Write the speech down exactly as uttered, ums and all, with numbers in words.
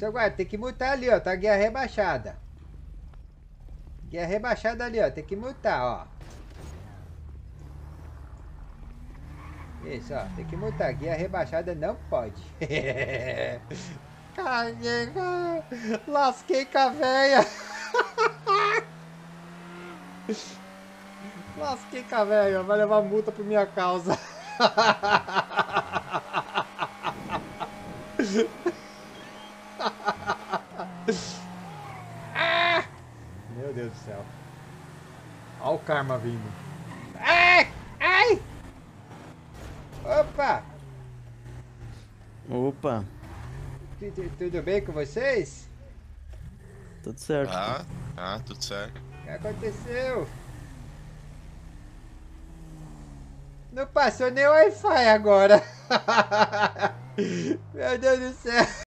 Seu guarda, tem que multar ali, ó. Tá a guia rebaixada. Guia rebaixada ali, ó. Tem que multar, ó. Isso, ó. Tem que multar. Guia rebaixada não pode. Caguei, lasquei com a véia. Lasquei com a véia. Vai levar multa por minha causa. Ah! Meu Deus do céu. Olha o karma vindo. Ai! Ai! Opa! Opa! T -t Tudo bem com vocês? Tudo certo. Ah, ah, tudo certo. O que aconteceu? Não passou nem Wi-Fi agora. Meu Deus do céu.